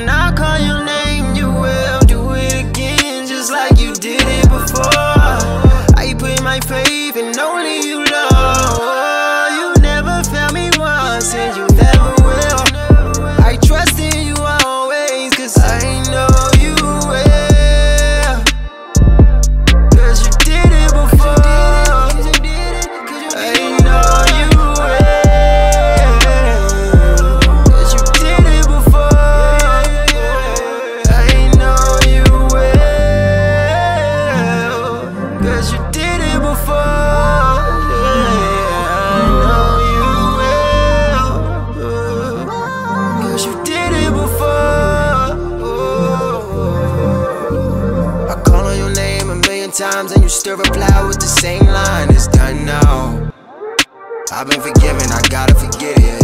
When I call your name, you will do it again, just like you did it before. I put my faith in only you, Lord. You never failed me once, and you never will. I trust in you always, cause I know you will. Cause you did it before, I know. Cause you did it before, yeah, I know you will. Cause you did it before, oh. I call on your name 1 million times and you still reply with the same line. It's done now. I've been forgiven, I gotta forget it.